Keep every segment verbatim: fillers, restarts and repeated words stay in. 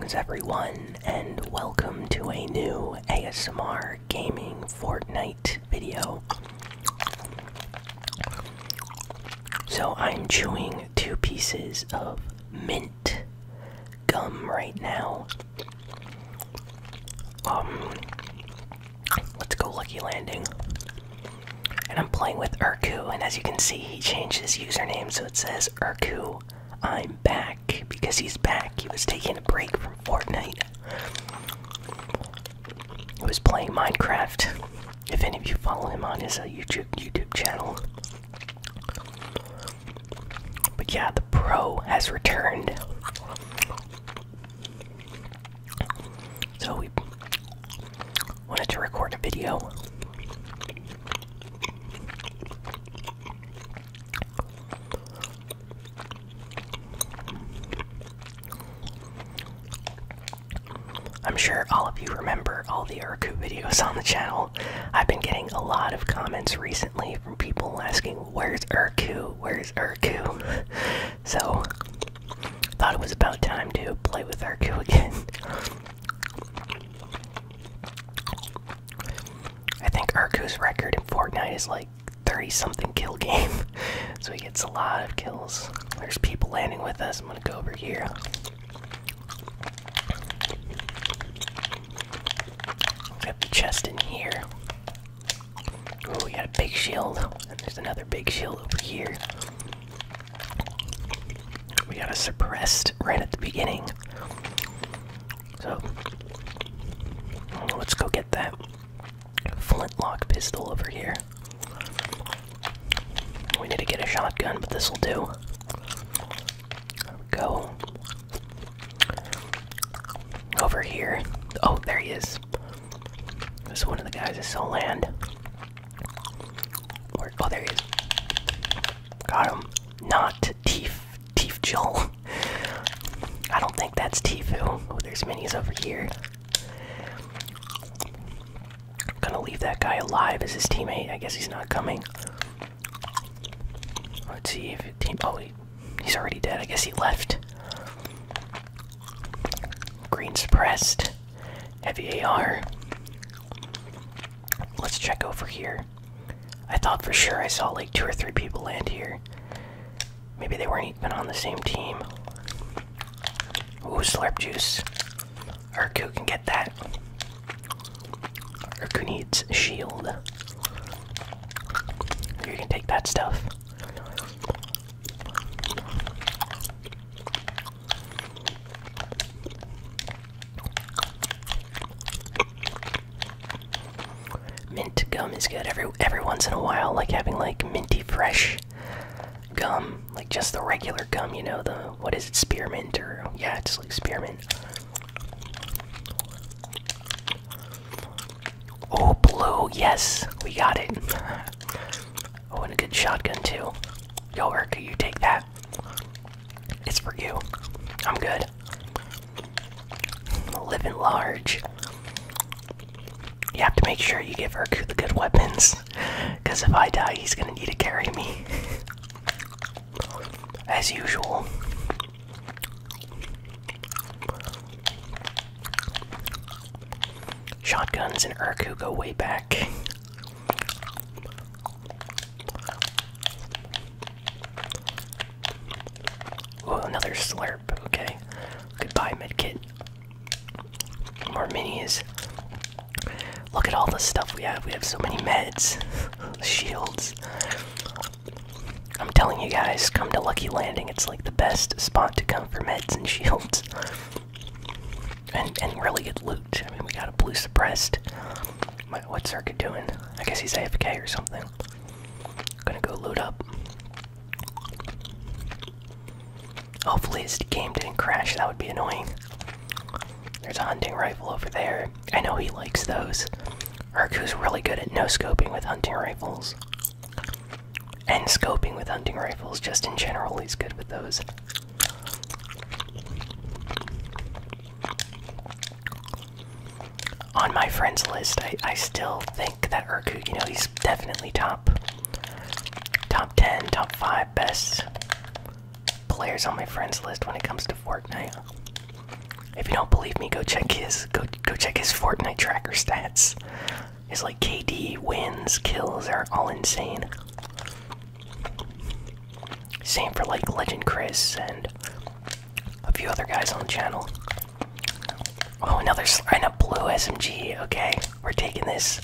Greetings everyone, and welcome to a new A S M R Gaming Fortnite video. So I'm chewing two pieces of mint gum right now. Um, let's go Lucky Landing. And I'm playing with Urku, and as you can see, he changed his username, so it says Urku, I'm back, because he's back. He was taking a break from Fortnite. He was playing Minecraft, if any of you follow him on his uh, YouTube, YouTube channel. But yeah, the pro has returned. So we wanted to record a video. I'm sure all of you remember all the Ergo videos on the channel. I've been getting a lot of comments recently from people asking, where's Ergo, where's Ergo? So, thought it was about time to play with Ergo again. I think Ergo's record in Fortnite is like thirty something kill game. So he gets a lot of kills. There's people landing with us. I'm gonna go over here. The chest in here. Oh, we got a big shield, and there's another big shield over here. We got a suppressed right at the beginning, so let's go get that flintlock pistol over here. We need to get a shotgun, but this will do. There we go. Over here. Oh, there he is. So one of the guys is Soland. Where, oh, there he is. Got him. Not Teef. Teef Joel. I don't think that's Tfue. Oh, there's minis over here. I'm gonna leave that guy alive as his teammate. I guess he's not coming. Let's see if it team. Oh, he, he's already dead. I guess he left. Green suppressed. Heavy A R. Let's check over here. I thought for sure I saw like two or three people land here. Maybe they weren't even on the same team. Ooh, slurp juice. Urku can get that. Urku needs a shield. You can take that stuff. Is good every every once in a while, like having like minty fresh gum, like just the regular gum, you know, the what is it, spearmint, or yeah, it's like spearmint. Oh, blue, yes, we got it. Oh, and a good shotgun too. Yo, Erika, you take that. It's for you. I'm good. Living large. You have to make sure you give Urku the good weapons, because if I die, he's gonna need to carry me. As usual. Shotguns and Urku go way back. Oh, another slurp, okay. Goodbye, medkit. More minis. Look at all the stuff we have. We have so many meds, shields. I'm telling you guys, come to Lucky Landing. It's like the best spot to come for meds and shields. And and really good loot. I mean, we got a blue suppressed. My, what's Circa doing? I guess he's A F K or something. I'm gonna go loot up. Hopefully his game didn't crash. That would be annoying. There's a hunting rifle over there. I know he likes those. Urku's really good at no-scoping with hunting rifles. And scoping with hunting rifles, just in general, he's good with those. On my friends list, I, I still think that Urku, you know, he's definitely top. Top ten, top five best players on my friends list when it comes to Fortnite. If you don't believe me, go check his go go check his Fortnite tracker stats. His like K D, wins, kills are all insane. Same for like Legend Chris and a few other guys on the channel. Oh, another and a blue S M G. Okay, we're taking this.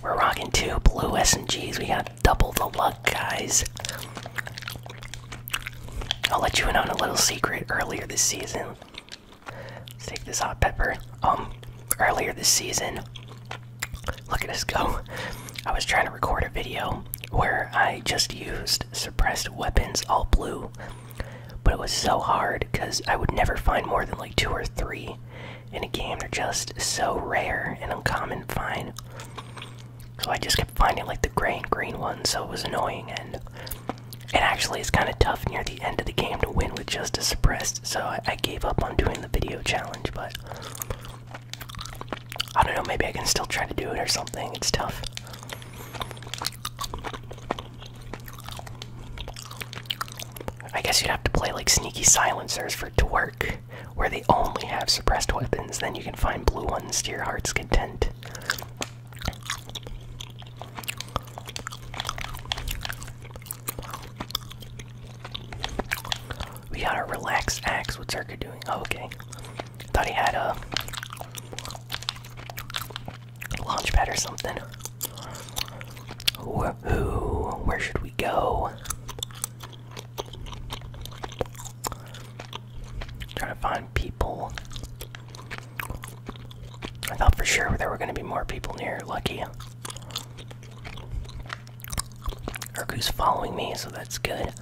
We're rocking two blue S M Gs. We got double the luck, guys. I'll let you in on a little secret. Earlier this season, let's take this hot pepper. Um, earlier this season, look at us go. I was trying to record a video where I just used suppressed weapons, all blue. But it was so hard because I would never find more than like two or three in a game. They're just so rare and uncommon to find. So I just kept finding like the gray and green ones, so it was annoying. And it actually is kind of tough near the end of the game to win with just a suppressed, so I, I gave up on doing the video challenge, but I don't know, maybe I can still try to do it or something. It's tough. I guess you'd have to play like sneaky silencers for it to work, where they only have suppressed weapons, then you can find blue ones to your heart's content. We got a relaxed axe. What's Circa doing? Oh, okay. Thought he had a launch pad or something. Woohoo! Where should we go? Trying to find people. I thought for sure there were going to be more people near Lucky. Urku's following me, so that's good.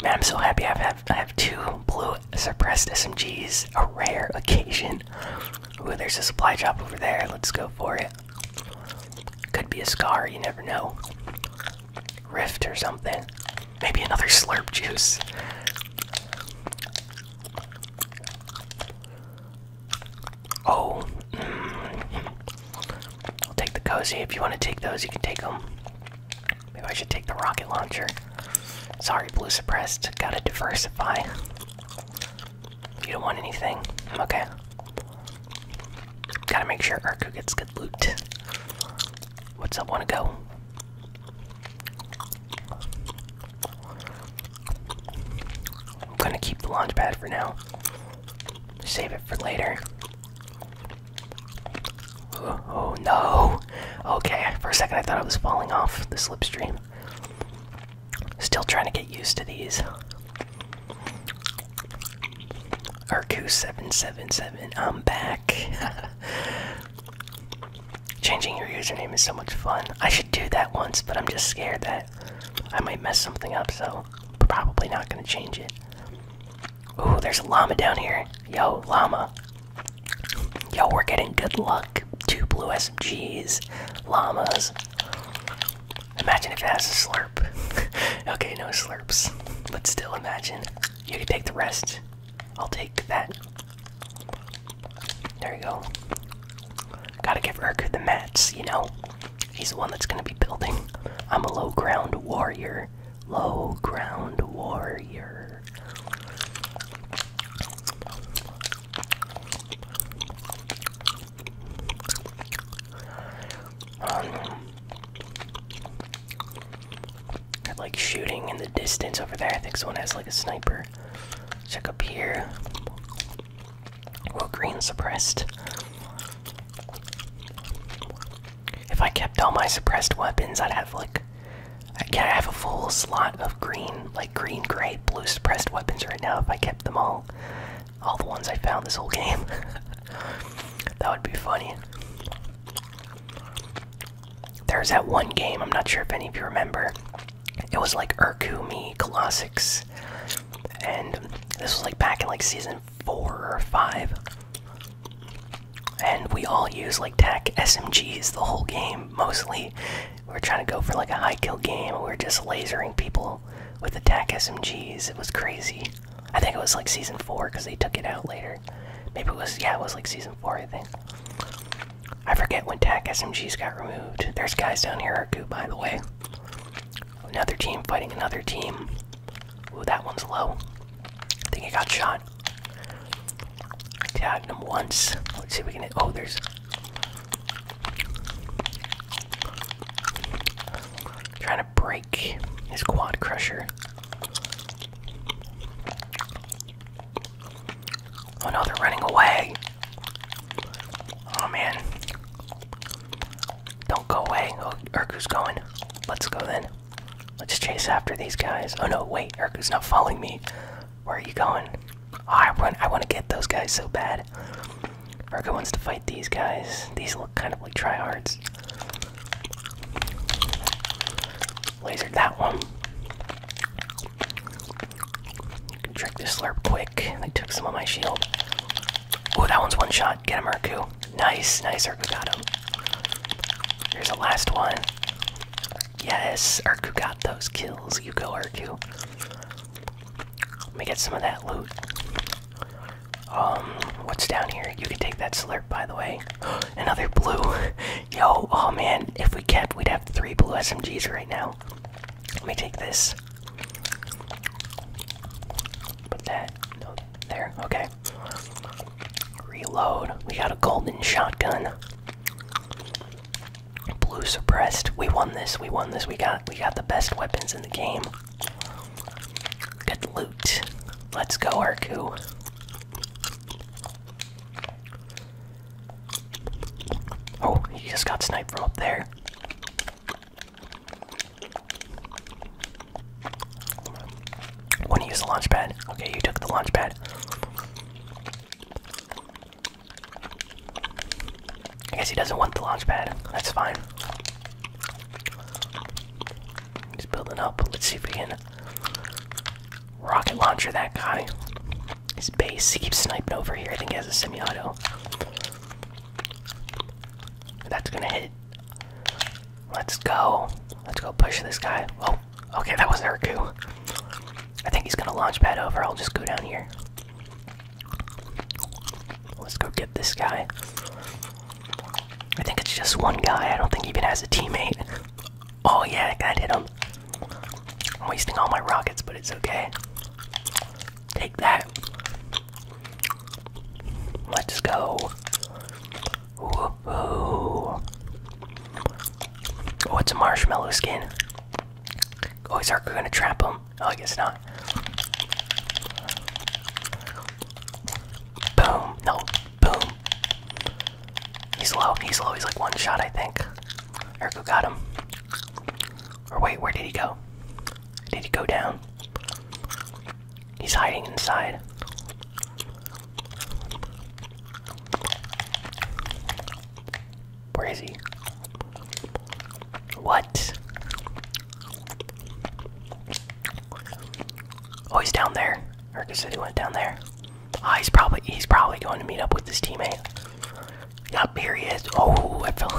Man, I'm so happy I have, I have two blue suppressed S M Gs. A rare occasion. Ooh, there's a supply drop over there. Let's go for it. Could be a scar, you never know. Rift or something. Maybe another slurp juice. Oh. Mm. I'll take the cozy. If you want to take those, you can take them. Maybe I should take the rocket launcher. Sorry, blue suppressed. Gotta diversify. You don't want anything. Okay. Gotta make sure Arco gets good loot. What's up? Wanna go? I'm gonna keep the launch pad for now. Save it for later. Oh, oh no! Okay, for a second I thought I was falling off the slipstream. Still trying to get used to these. Urku seven seven seven, I'm back. Changing your username is so much fun. I should do that once, but I'm just scared that I might mess something up, so probably not gonna change it. Ooh, there's a llama down here. Yo, llama. Yo, we're getting good luck. Two blue S M Gs, llamas. Imagine if it has a slurp. Okay, no slurps, but still imagine. You can take the rest. I'll take that. There you go. Gotta give Urku the mats, you know? He's the one that's gonna be building. I'm a low ground warrior. Low ground warrior. Um... like shooting in the distance over there. I think someone has like a sniper. Check up here. Well, green suppressed. If I kept all my suppressed weapons, I'd have like, I'd have a full slot of green, like green, gray, blue suppressed weapons right now if I kept them all. All the ones I found this whole game. That would be funny. There's that one game, I'm not sure if any of you remember. It was like Urku, me, Colossus, and this was like back in like season four or five, and we all used like tac S M Gs the whole game, mostly. We were trying to go for like a high kill game, we were just lasering people with the tac S M Gs, it was crazy. I think it was like season four because they took it out later. Maybe it was, yeah, it was like season four, I think. I forget when tac S M Gs got removed. There's guys down here, Urku, by the way. Another team fighting another team. Ooh, that one's low. I think he got shot. gotten them once. Let's see if we can hit. Oh, there's. Trying to break his quad crusher. Oh no, they're running away. Oh man. Don't go away. Oh, Urku's going. Let's go then. Let's chase after these guys. Oh no, wait, Urku's not following me. Where are you going? Oh, I want, I want to get those guys so bad. Ergo wants to fight these guys. These look kind of like tryhards. Lasered that one. You can trick this slurp quick. They took some of my shield. Oh, that one's one shot. Get him, Urku. Nice, nice, Urku got him. Here's the last one. Yes, Urku got those kills. You go, Urku. Let me get some of that loot. Um, what's down here? You can take that slurp, by the way. Another blue. Yo, oh man, if we kept, we'd have three blue S M Gs right now. Let me take this. Put that, no, there, okay. Reload, we got a golden shotgun. Blue suppressed, we won this, we won this, we got, we got the best weapons in the game. Good loot. Let's go, Urku. Oh, he just got sniped from up there. Want to use the launch pad? Okay, you took the launch pad. I guess he doesn't want the launch pad. That's fine. He's building up. Let's see if we can rocket launcher that guy. His base. He keeps sniping over here. I think he has a semi-auto. That's gonna hit. Let's go. Let's go push this guy. Oh, okay, that was Urku. I think he's gonna launch pad over. I'll just go down here. Let's go get this guy. I think it's just one guy. I don't think he even has a teammate. Oh yeah, that hit him. I'm wasting all my rockets, but it's okay. Take that. Let's go. Ooh, ooh. Oh, it's a marshmallow skin. Oh, is Arco gonna trap him? Oh, I guess not. Boom. No. Boom. He's low. He's low. He's like one shot, I think. Arco got him. Or wait, where did he go? Did he go down? He's hiding inside. Where is he? What? Oh, he's down there. Erika said he went down there. Ah, oh, he's probably he's probably going to meet up with his teammate. Yup, here he is. Oh, I fell.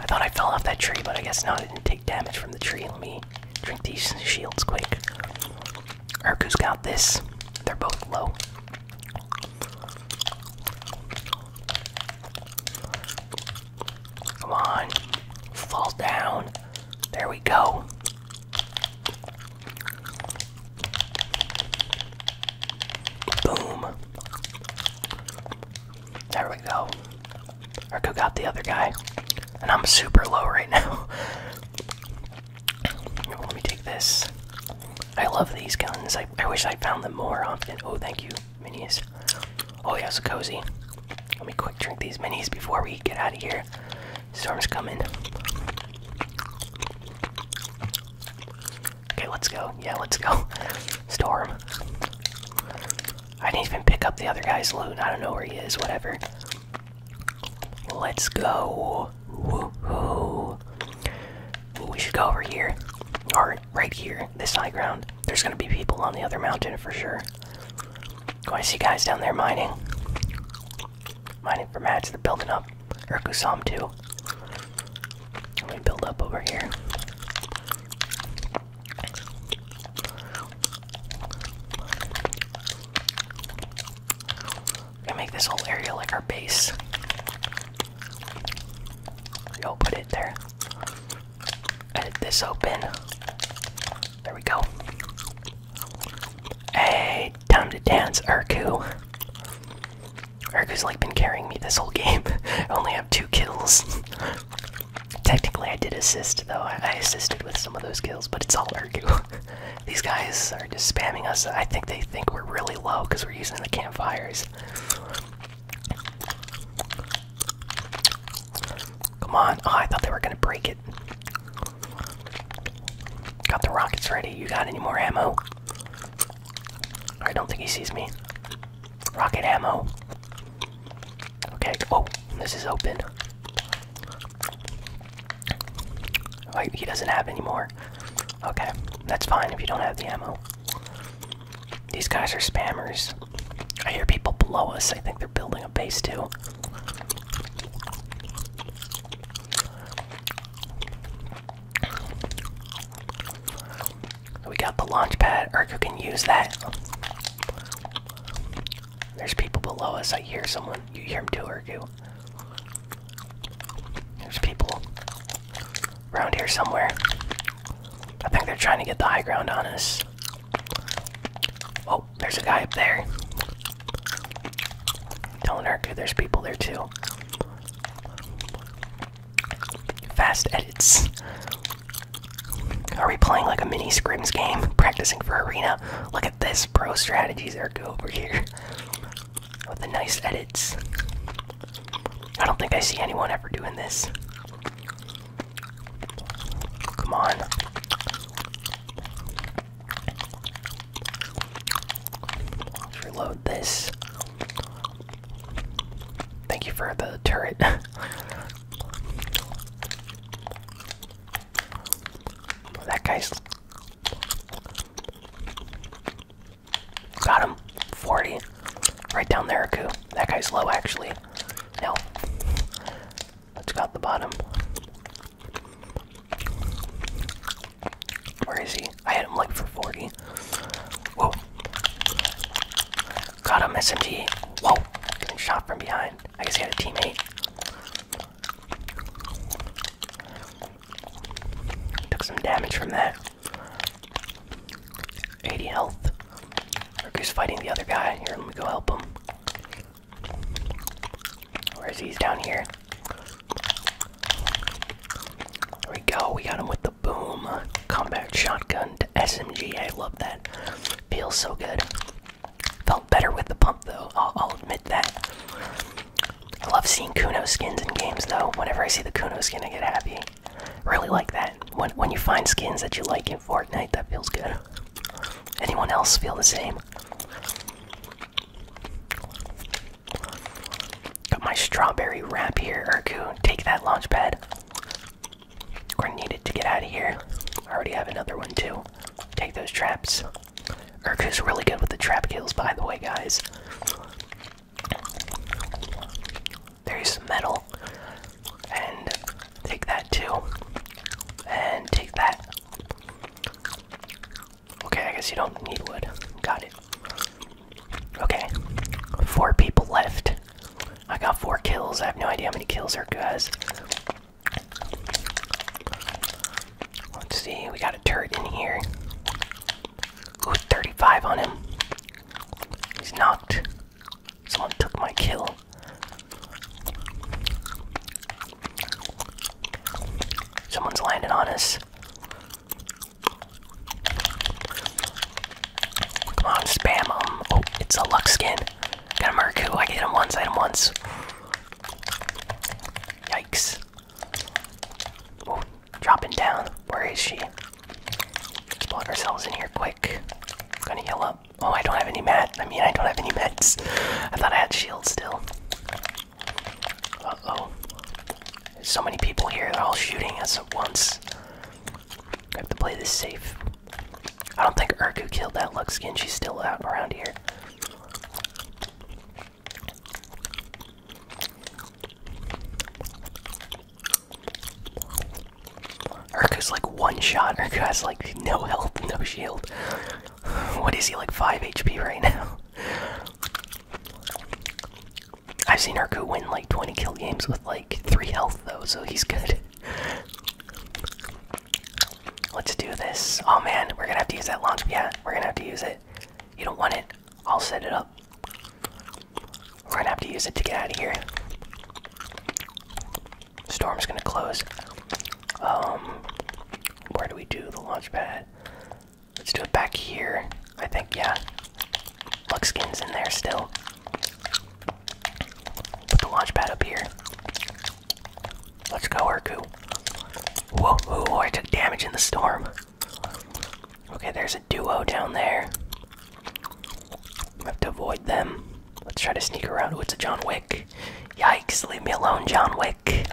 I thought I fell off that tree, but I guess not. I didn't take damage from the tree. Let me drink these shields quick. Erika's got this. They're both low. Come on, fall down. There we go. Boom. There we go. Urku got the other guy. And I'm super low right now. Let me take this. I love these guns. I, I wish I found them more often. Oh, thank you, minis. Oh, yeah, it's cozy. Let me quick drink these minis before we get out of here. Storm's coming. Okay, let's go. Yeah, let's go. Storm. I didn't even pick up the other guy's loot. I don't know where he is, whatever. Let's go. Woohoo. We should go over here. Or right here, this high ground. There's gonna be people on the other mountain for sure. Oh, I see guys down there mining. Mining for mats. They're building up. Urku saw him too. Let me build up over here. I'm gonna make this whole area like our base. Yo, put it there. Edit this open. There we go. dance, Urku. Urku's like been carrying me this whole game. I only have two kills. Technically I did assist though. I assisted with some of those kills, but it's all Urku. These guys are just spamming us. I think they think we're really low because we're using the campfires. Come on. Oh, I thought they were gonna break it. Got the rockets ready. You got any more ammo? I don't think he sees me. Rocket ammo. Okay. Oh, this is open. Wait, he doesn't have any more. Okay, that's fine if you don't have the ammo. These guys are spammers. I hear people below us. I think they're building a base too. We got the launch pad. Ergo can use that. There's people below us. I hear someone. You hear him too, Ergo. There's people around here somewhere. I think they're trying to get the high ground on us. Oh, there's a guy up there. I'm telling Ergo there's people there too. Fast edits. Are we playing like a mini scrims game? Practicing for arena? Look at this, pro strategies, Ergo over here. With the nice edits. I don't think I see anyone ever doing this. Come on. Let's reload this. Thank you for the turret. That guy's... Got him. forty. Right down there, Ergo. That guy's low, actually. No. Let's go out the bottom. Where is he? I hit him, like, for forty. Whoa. Got him, S M G. Whoa. Getting shot from behind. I guess he had a teammate. Some damage from that. eighty health. Ergo's fighting the other guy. Here, let me go help him. Where is he? He's down here. There we go. We got him with the boom. Combat shotgun to S M G. I love that. Feels so good. Felt better with the pump, though. I'll, I'll admit that. I love seeing Kuno skins in games, though. Whenever I see the Kuno skin, I get happy. Really like that. When, when you find skins that you like in Fortnite, that feels good. Anyone else feel the same? Got my strawberry wrap here, Ergo. Take that launch pad. We're needed to get out of here. I already have another one too. Take those traps. Ergo's really good with the trap kills, by the way, guys. There's some metal. And take that too. And take that. Okay, I guess you don't need wood. Got it. Okay. Four people left. I got four kills. I have no idea how many kills Ergo has. Let's see. We got a turret in here. Ooh, thirty-five on him. He's knocked. Someone took my kill. Someone's landed on us. Come on, spam them. Oh, it's a Lux skin. Got him, Ergo. I get him once, I hit him once. Yikes. Oh, dropping down. Where is she? Let's block ourselves in here quick. I'm gonna heal up. Oh, I don't have any meds. I mean, I don't have any meds. I thought I had shield still. Uh-oh. So many people here, they're all shooting us at once. I have to play this safe. I don't think Ergo killed that Lux skin. She's still out around here. Ergo's like one shot. Ergo has like no health, no shield. What is he, like five H P right now? I've seen Ergo win like twenty kill games with like three health though, so he's good. Let's do this. Oh man, we're gonna have to use that launch pad. Yeah, we're gonna have to use it. You don't want it. I'll set it up. We're gonna have to use it to get out of here. Storm's gonna close. Um, where do we do the launch pad? Let's do it back here, I think, yeah. Luxkin's in there still. Put the launch pad up here. Let's go, Urku. Whoa, whoa, I took damage in the storm. Okay, there's a duo down there. I have to avoid them. Let's try to sneak around. Oh, it's a John Wick. Yikes, leave me alone, John Wick.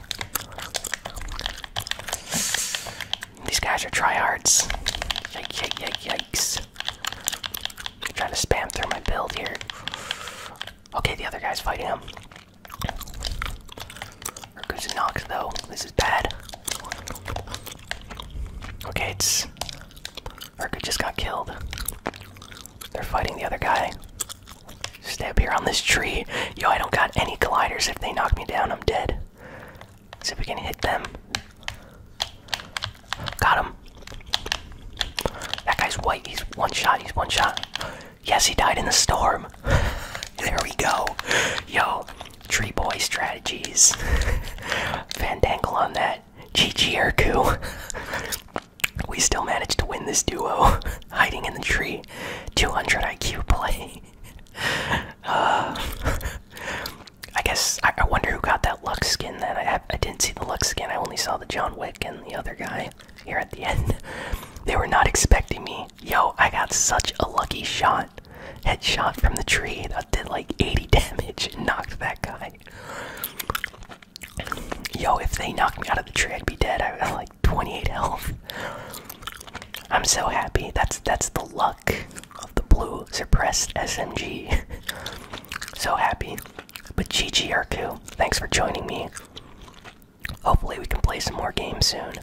These guys are tryhards. Yikes, yikes, yikes. I'm trying to spam through my build here. Okay, the other guy's fighting him. Urku's knocked, though. This is bad. Okay, it's... Urku just got killed. They're fighting the other guy. Stay up here on this tree. Yo, I don't got any colliders. If they knock me down, I'm dead. Let's see if we can hit them. Got him. That guy's white. He's one shot. He's one shot. Yes, he died in the storm. There we go. Yo, tree boy strategies. Fandangle on that. G G, Urku. We still managed to win this duo. Hiding in the tree. two hundred I Q play. Uh, I guess, I, I wonder who got that Lux skin then. I, I didn't see the Lux skin, I only saw the John Wick and the other guy here at the end. They were not expecting me. Yo, I got such a lucky shot. Headshot from the tree that did like eighty damage and knocked that guy. Yo, if they knocked me out of the tree, I'd be dead. I got like twenty-eight health. I'm so happy. That's, that's the luck of the blue suppressed S M G. So happy. But G G, Urku, thanks for joining me. Hopefully we can play some more games soon.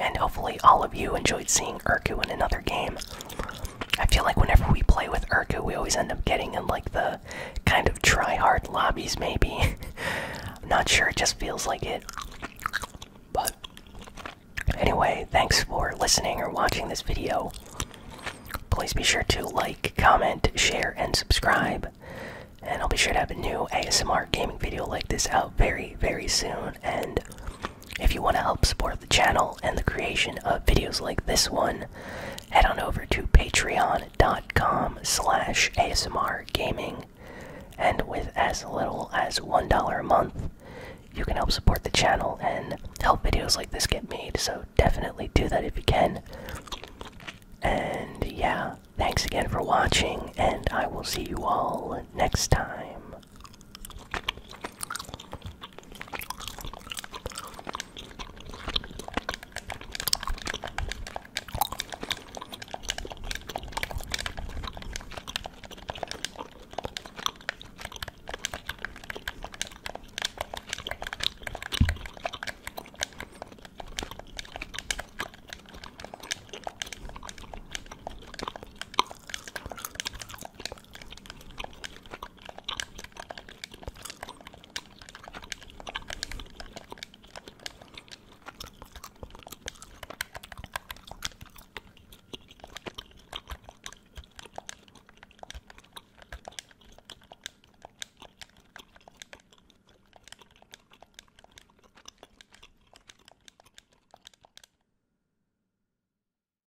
And hopefully all of you enjoyed seeing Urku in another game. I feel like whenever we play with Urku, we always end up getting in like the kind of try-hard lobbies maybe. I'm not sure, it just feels like it. But anyway, thanks for listening or watching this video. Please be sure to like, comment, share, and subscribe. And I'll be sure to have a new A S M R gaming video like this out very, very soon. And if you want to help support the channel and the creation of videos like this one, head on over to patreon dot com slash A S M R gaming. And with as little as one dollar a month, you can help support the channel and help videos like this get made. So definitely do that if you can. And yeah, thanks again for watching, and I will see you all next time.